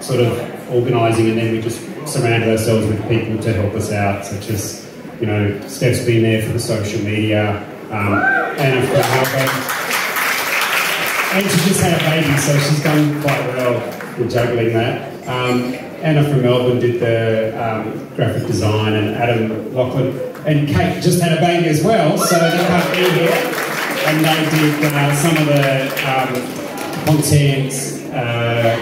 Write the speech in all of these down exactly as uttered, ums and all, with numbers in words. sort of organising, and then we just surrounded ourselves with people to help us out, such as, you know, Steph's been there for the social media, um, Anna for helping, and she just had a baby, so she's done quite well with juggling that. Um, Anna from Melbourne did the um, graphic design, and Adam Lachlan and Kate just had a baby as well, so they can't be here, and they did uh, some of the um, contents, uh,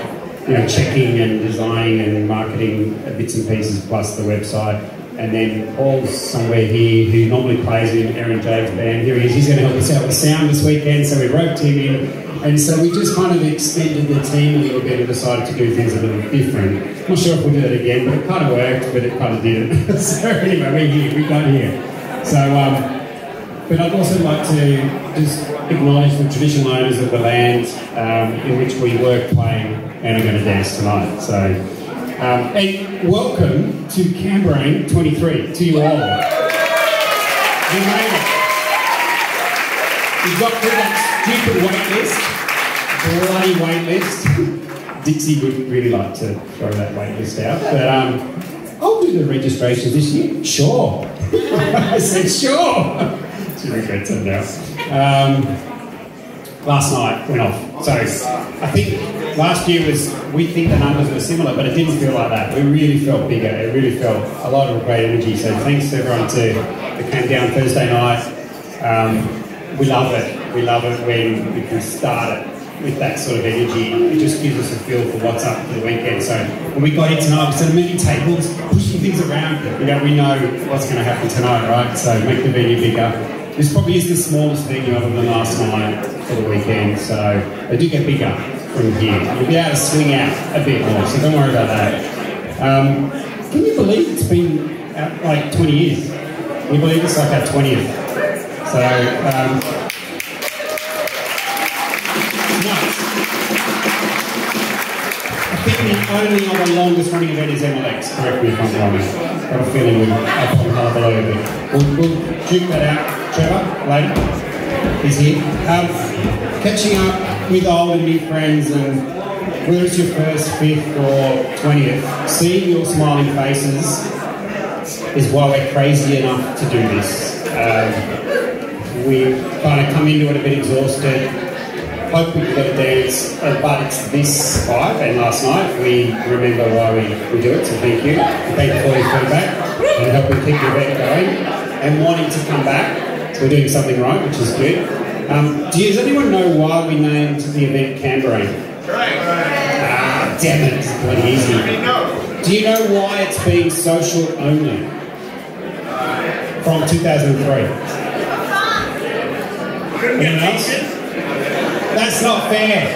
you know, checking and designing and marketing bits and pieces, plus the website. And then Paul, somewhere here, who normally plays in Aaron James' band, here he is, he's going to help us out with sound this weekend, so we roped him in. And so we just kind of extended the team a little bit and decided to do things a little different. I'm not sure if we'll do that again, but it kind of worked, but it kind of didn't. So anyway, we're here, we got here. So, um, but I'd also like to just acknowledge the traditional owners of the land um, in which we work, playing, and are going to dance tonight. So. Um, and welcome to Canberra twenty-three, to you all. You made it. You've got through that stupid wait list, bloody wait list. Dixie would really like to throw that wait list out, but um, I'll do the registration this year. Sure. I said sure. She regrets it now. Um, last night went off, so I think... Last year was, we think the numbers were similar, but it didn't feel like that. We really felt bigger. It really felt a lot of great energy. So thanks to everyone to, that came down Thursday night. Um, we love it. We love it when we can start it with that sort of energy. It just gives us a feel for what's up for the weekend. So when we got here tonight, we said many tables, pushing things around. You know, we know what's going to happen tonight, right? So make the venue bigger. This probably is the smallest venue other than last night for the weekend, so they do get bigger from here. You'll be able to swing out a bit more, so don't worry about that. Um, can you believe it's been uh, like twenty years? Can you believe it's like our twentieth? So, um, it's nuts. I think the only other longest running event is M L X, correct me if I'm wrong. I've got a feeling we'll have a little bit. We'll, we'll duke that out. Trevor, later, is here. Um, catching up with old and new friends, and whether it's your first, fifth, or twentieth, seeing your smiling faces is why we're crazy enough to do this. Um, we kind of come into it a bit exhausted, hope we can get a dance, but it's this vibe, and last night we remember why we, we do it, so thank you. Thank you for your feedback, and helping keep the event going, and wanting to come back. We're doing something right, which is good. Um, do you, does anyone know why we named the event Canberra? Right. Ah, damn it, it's bloody easy. Do you know why it's been social only from two thousand three? Anyone else? That's not fair.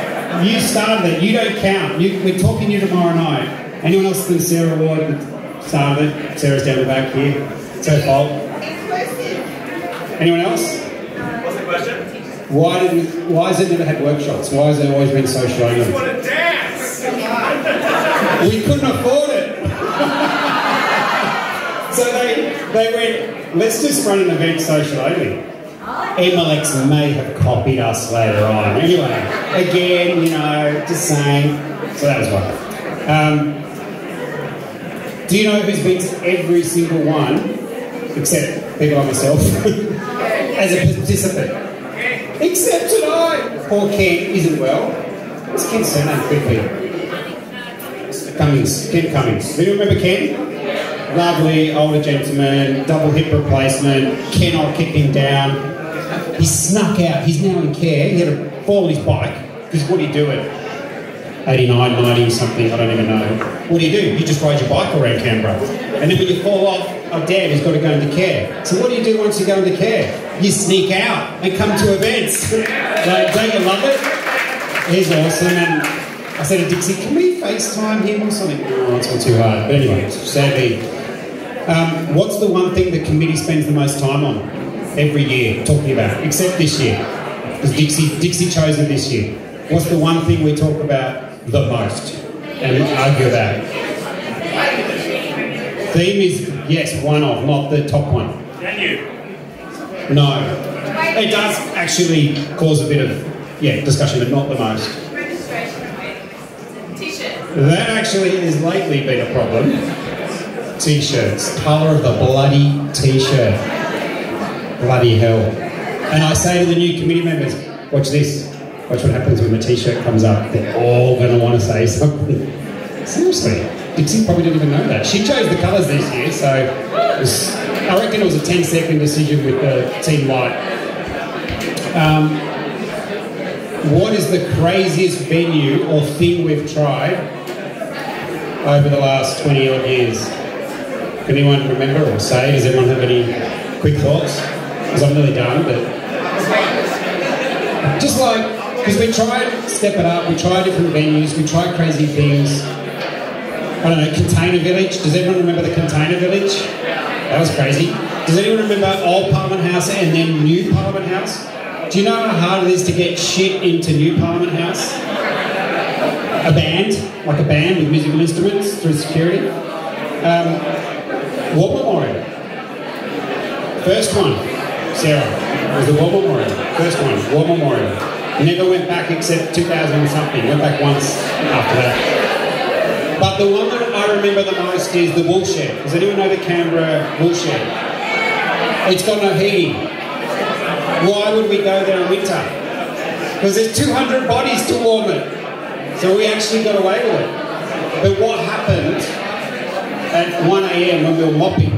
You started it. You don't count. You, we're talking to you tomorrow night. Anyone else than Sarah Ward that started? Sarah's down the back here. It's her fault. Anyone else? What's the question? Why didn't? Why has it never had workshops? Why has it always been social only? We just want to dance. We couldn't afford it. So they they went, let's just run an event social only. M L X may have copied us later on. Anyway, again, you know, just saying. So that was why. Um, do you know who's been to every single one? Except people like myself, as a participant. Except tonight! Poor Ken isn't well. What's Ken's surname quickly? Cummings. Ken Cummings. Do you remember Ken? Lovely older gentleman, double hip replacement, cannot kick him down. He snuck out, he's now in care, he had a fall on his bike, because what do you do it? eighty-nine, ninety something, I don't even know. What do you do? You just ride your bike around Canberra. And then when you fall off, oh, Dad has got to go into care. So what do you do once you go into care? You sneak out and come to events. Like, don't you love it? He's awesome. And I said to Dixie, can we FaceTime him or something? Oh, it's all too hard. But anyway, sadly. Um, what's the one thing the committee spends the most time on every year talking about, except this year? Because Dixie, Dixie chose it this year. What's the one thing we talk about the most and argue about? Theme is, yes, one of, not the top one. Venue. No. It does actually cause a bit of, yeah, discussion, but not the most. Registration of t-shirts. That actually has lately been a problem. T-shirts. Colour of the bloody T-shirt. Bloody hell. And I say to the new committee members, watch this. Watch what happens when the T-shirt comes up. They're all going to want to say something. Seriously. Dixie probably didn't even know that. She chose the colours this year, so it was, I reckon it was a ten-second decision with the team light. Um, what is the craziest venue or thing we've tried over the last twenty-odd years? Can anyone remember or say? Does anyone have any quick thoughts? Because I'm really done, but... Just like... Because we tried Step It Up, we tried different venues, we tried crazy things. I don't know, Container Village. Does everyone remember the Container Village? That was crazy. Does anyone remember Old Parliament House and then New Parliament House? Do you know how hard it is to get shit into New Parliament House? A band, like a band with musical instruments through security. Um, World War Memorial. First one, Sarah. It was the World War Memorial. First one, World War Memorial. Never went back except two thousand and something. Went back once after that. But the one that I remember the most is the Woolshed. Does anyone know the Canberra Woolshed? It's got no heating. Why would we go there in winter? Because there's two hundred bodies to warm it. So we actually got away with it. But what happened at one a m when we were mopping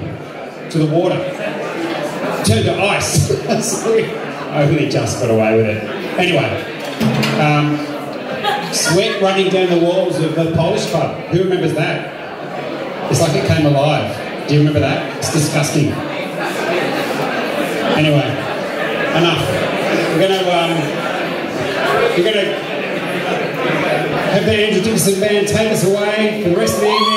to the water? It turned to ice. So we only just got away with it. Anyway. Um, Sweat running down the walls of the Polish club. Who remembers that? It's like it came alive. Do you remember that? It's disgusting. Anyway, enough. We're going to, um, we're going to have the Andrew Dickinson band take us away for the rest of the evening.